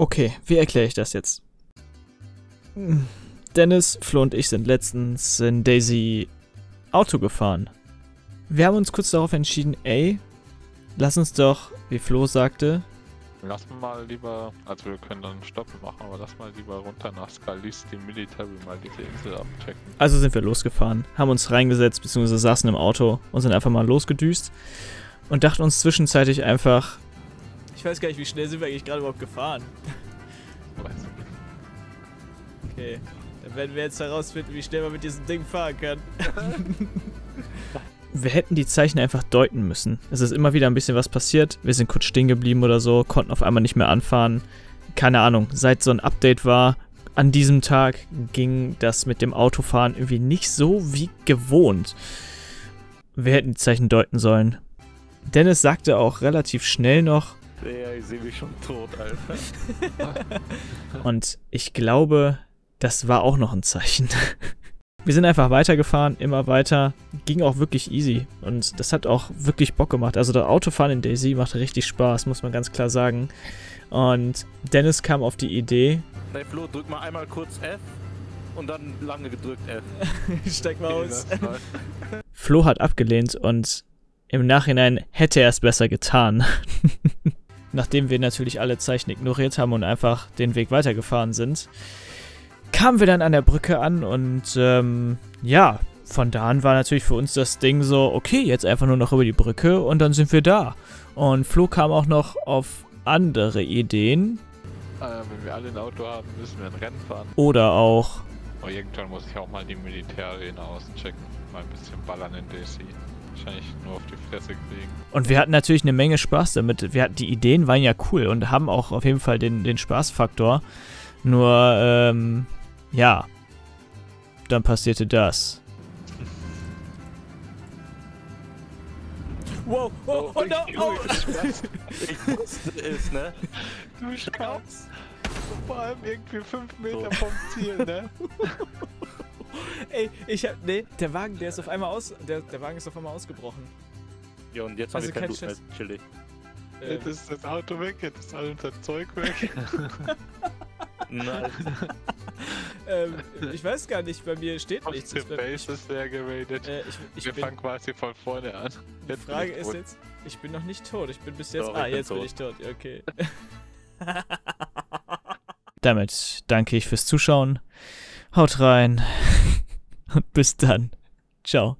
Okay, wie erkläre ich das jetzt? Dennis, Flo und ich sind letztens in DayZ Auto gefahren. Wir haben uns kurz darauf entschieden, ey, lass uns doch, wie Flo sagte... Lass mal lieber, also wir können dann Stoppen machen, aber lass mal lieber runter nach Skalice, die Military, mal diese Insel abchecken. Also sind wir losgefahren, haben uns reingesetzt, bzw. saßen im Auto und sind einfach mal losgedüst und dachten uns zwischenzeitlich einfach... Ich weiß gar nicht, wie schnell sind wir eigentlich gerade überhaupt gefahren. Weiß nicht. Okay, dann werden wir jetzt herausfinden, wie schnell man mit diesem Ding fahren kann. Wir hätten die Zeichen einfach deuten müssen. Es ist immer wieder ein bisschen was passiert. Wir sind kurz stehen geblieben oder so, konnten auf einmal nicht mehr anfahren. Keine Ahnung, seit so ein Update war, an diesem Tag ging das mit dem Autofahren irgendwie nicht so wie gewohnt. Wir hätten die Zeichen deuten sollen. Dennis sagte auch relativ schnell noch, ja, ich sehe mich schon tot, Alter. Und ich glaube, das war auch noch ein Zeichen. Wir sind einfach weitergefahren, immer weiter, ging auch wirklich easy und das hat auch wirklich Bock gemacht. Also das Autofahren in DayZ macht richtig Spaß, muss man ganz klar sagen. Und Dennis kam auf die Idee... Hey Flo, drück mal einmal kurz F und dann lange gedrückt F. Steig mal aus. Flo hat abgelehnt und im Nachhinein hätte er es besser getan. Nachdem wir natürlich alle Zeichen ignoriert haben und einfach den Weg weitergefahren sind, kamen wir dann an der Brücke an und ja, von da an war natürlich für uns das Ding so, okay, jetzt einfach nur noch über die Brücke und dann sind wir da. Und Flo kam auch noch auf andere Ideen. Wenn wir alle ein Auto haben, müssen wir ein Rennen fahren. Oder auch... Oh, irgendwann muss ich auch mal die Militärarena auschecken, mal ein bisschen ballern in DayZ. Wahrscheinlich nur auf die Fresse kriegen. Und wir hatten natürlich eine Menge Spaß damit. Die Ideen waren ja cool und haben auch auf jeden Fall den Spaßfaktor. Nur, ja, dann passierte das. Wow, oh, oh, no, oh. Ich wusste es, ne? Du Schnaps. Vor allem irgendwie 5 Meter vom Ziel, ne? Ey, ich hab, ne, der Wagen, der ist auf einmal ausgebrochen. Ja, und jetzt also haben wir kein Blut mehr, chillig. Jetzt ist das Auto weg, jetzt ist all unser Zeug weg. Nein. Ich weiß gar nicht, bei mir steht nichts. Der Base ist leer geradet. Wir fangen quasi von vorne an. Die Frage ist jetzt, ich bin noch nicht tot, ich bin bis jetzt... Ah, jetzt bin ich tot, okay. Damit danke ich fürs Zuschauen. Haut rein und bis dann. Ciao.